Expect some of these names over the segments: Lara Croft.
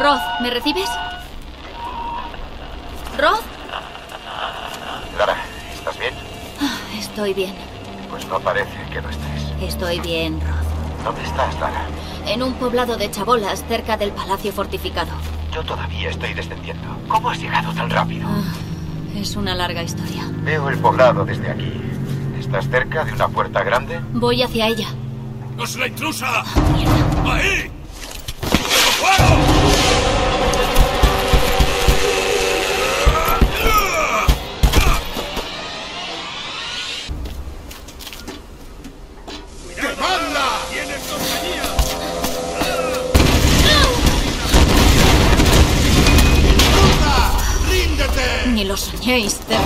Roth, ¿me recibes? ¿Roth? Lara, ¿estás bien? Estoy bien. Pues no parece que lo estés. Estoy bien, Roth. ¿Dónde estás, Lara? En un poblado de chabolas, cerca del palacio fortificado. Yo todavía estoy descendiendo. ¿Cómo has llegado tan rápido? Es una larga historia. Veo el poblado desde aquí. ¿Estás cerca de una puerta grande? Voy hacia ella. ¡Es la intrusa! ¡Mierda! ¡Ahí! ¡Fuego! Ni lo soñéis, cerdos.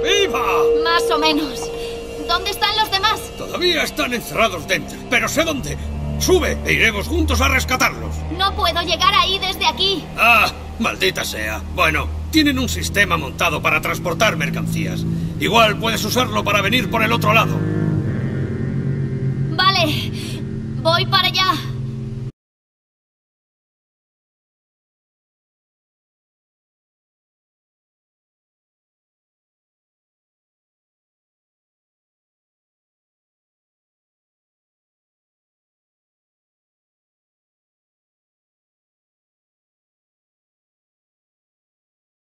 estás viva! Más o menos. ¿Dónde están los demás? Todavía están encerrados dentro, pero sé dónde. Sube e iremos juntos a rescatarlos. No puedo llegar ahí desde aquí. Ah, maldita sea. Bueno, tienen un sistema montado para transportar mercancías. Igual puedes usarlo para venir por el otro lado. Vale, voy para allá.